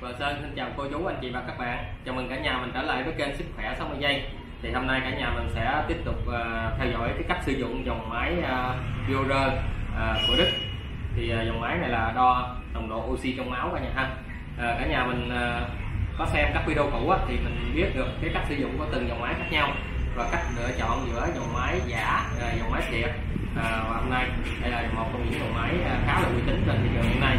Và Sơn xin chào cô chú, anh chị và các bạn. Chào mừng cả nhà mình trở lại với kênh Sức Khỏe 60 giây. Thì hôm nay cả nhà mình sẽ tiếp tục theo dõi cái cách sử dụng dòng máy Beurer của Đức. Thì dòng máy này là đo nồng độ oxy trong máu cả nhà ha. Cả nhà mình có xem các video cũ thì mình biết được cái cách sử dụng của từng dòng máy khác nhau và cách lựa chọn giữa dòng máy giả, dòng máy thiệt. Và hôm nay đây là một trong những dòng máy khá là uy tín trên thị trường hiện nay.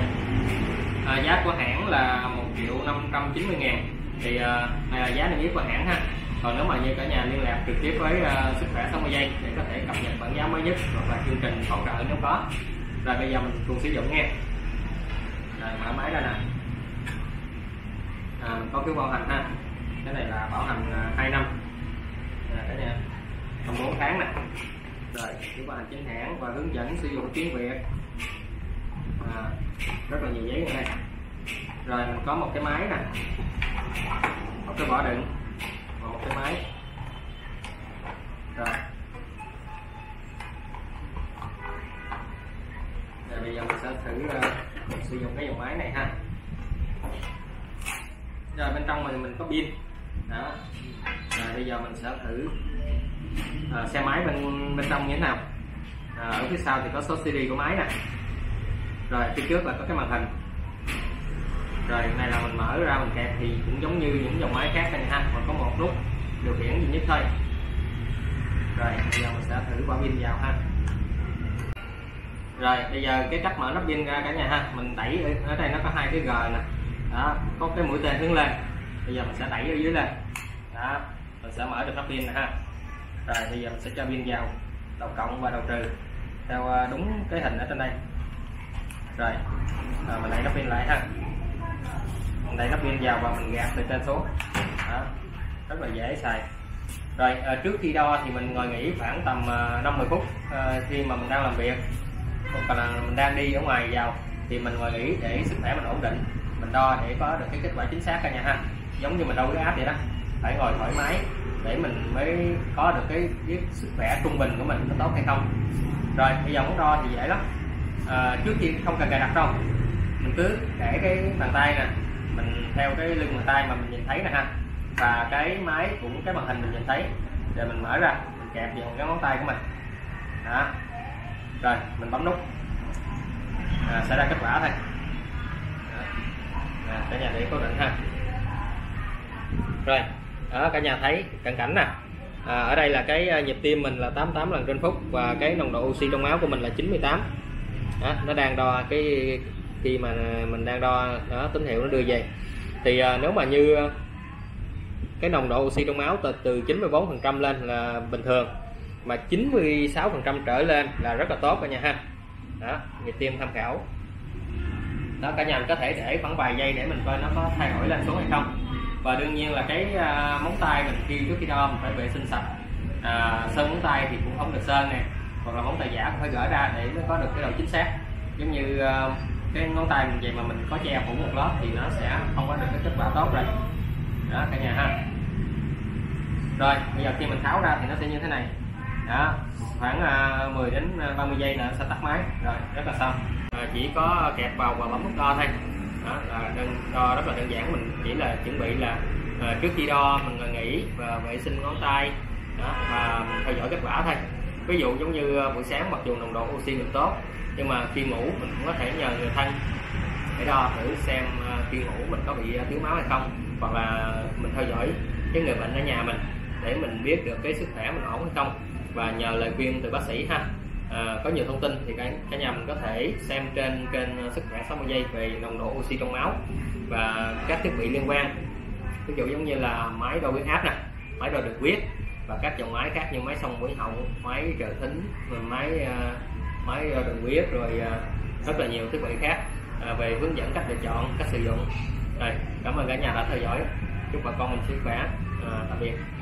Giá của hãng là 1.590.000. thì này là giá niêm yết của hãng ha. Còn nếu mà như cả nhà liên lạc trực tiếp với Sức Khỏe 60 giây để có thể cập nhật bản giá mới nhất hoặc là chương trình hỗ trợ nếu có. Rồi bây giờ mình cùng sử dụng nha. Rồi mở máy ra nè. Mình có phiếu bảo hành ha, cái này là bảo hành 2 năm, cái này 14 tháng nè. Rồi phiếu bảo hành chính hãng và hướng dẫn sử dụng tiếng Việt, rất là nhiều giấy này. Rồi mình có một cái máy nè, một cái vỏ đựng và một cái máy. Rồi bây giờ mình sẽ thử sử dụng cái dòng máy này ha. Rồi bên trong mình có pin đó. Rồi bây giờ mình sẽ thử xe máy bên trong như thế nào. Ở phía sau thì có số CD của máy nè. Rồi phía trước là có cái màn hình. Rồi này là mình mở ra mình kẹp thì cũng giống như những dòng máy khác này ha, mà có một nút điều khiển duy nhất thôi. Rồi bây giờ mình sẽ thử bỏ pin vào ha. Rồi bây giờ cái cách mở nắp pin ra cả nhà ha, mình đẩy ở đây nó có 2 cái g nè. Đó, có cái mũi tên hướng lên. Bây giờ mình sẽ đẩy ở dưới lên. Đó, mình sẽ mở được nắp pin nè ha. Rồi bây giờ mình sẽ cho pin vào đầu cộng và đầu trừ theo đúng cái hình ở trên đây. Rồi, mình đẩy nắp pin lại ha. Mình đẩy nắp pin vào và mình gạt từ trên xuống. Đó, rất là dễ xài. Rồi trước khi đo thì mình ngồi nghỉ khoảng tầm 5-10 phút khi mà mình đang làm việc hoặc là mình đang đi ở ngoài vào thì mình ngồi nghỉ để sức khỏe mình ổn định, mình đo để có được cái kết quả chính xác cả nhà ha. Giống như mình đo huyết áp vậy đó, phải ngồi thoải mái để mình mới có được cái sức khỏe trung bình của mình có tốt hay không. Rồi bây giờ muốn đo thì dễ lắm. Trước tiên không cần cài đặt đâu, mình cứ để cái bàn tay nè, mình theo cái lưng bàn tay mà mình nhìn thấy nè ha, và cái máy cũng cái màn hình mình nhìn thấy, rồi mình mở ra mình kẹp vào cái ngón tay của mình đó. Rồi mình bấm nút sẽ ra kết quả thôi. Cả nhà để cố định ha. Rồi đó, cả nhà thấy cận cảnh nè. Ở đây là cái nhịp tim mình là 88 lần trên phút và cái nồng độ oxy trong máu của mình là 98. Đó, nó đang đo cái khi mà mình đang đo đó, tín hiệu nó đưa về. Thì nếu mà như cái nồng độ oxy trong máu từ 94% lên là bình thường, mà 96% trở lên là rất là tốt cả nhà ha. Đó, nhịp tim tham khảo. Đó, cả nhà mình có thể để khoảng vài giây để mình coi nó có thay đổi lên xuống hay không. Và đương nhiên là cái móng tay mình khi trước khi đo mình phải vệ sinh sạch. Sơn móng tay thì cũng không được sơn nè, hoặc là móng tay giả cũng phải gỡ ra để nó có được cái độ chính xác. Giống như cái ngón tay mình vậy mà mình có che phủ một lớp thì nó sẽ không có được cái kết quả tốt rồi đó cả nhà ha. Rồi bây giờ khi mình tháo ra thì nó sẽ như thế này đó, khoảng 10 đến 30 giây là nó sẽ tắt máy. Rồi rất là xong. Chỉ có kẹp vào và bấm nút đo thôi. Đó là đo rất là đơn giản. Mình chỉ là chuẩn bị là trước khi đo mình nghỉ và vệ sinh ngón tay đó, và mình theo dõi kết quả thôi. Ví dụ giống như buổi sáng mặc dù nồng độ oxy mình tốt nhưng mà khi ngủ mình cũng có thể nhờ người thân để đo thử xem khi ngủ mình có bị thiếu máu hay không, hoặc là mình theo dõi cái người bệnh ở nhà mình để mình biết được cái sức khỏe mình ổn hay không và nhờ lời khuyên từ bác sĩ ha. Có nhiều thông tin thì cả nhà mình có thể xem trên kênh Sức Khỏe 60 giây về nồng độ oxy trong máu và các thiết bị liên quan, ví dụ giống như là máy đo huyết áp nè, máy đo đường huyết và các dòng máy khác như máy xông mũi họng, máy trợ thính, máy đường huyết, rồi rất là nhiều thiết bị khác về hướng dẫn cách lựa chọn, cách sử dụng. Rồi, cảm ơn cả nhà đã theo dõi. Chúc bà con mình sức khỏe. Tạm biệt.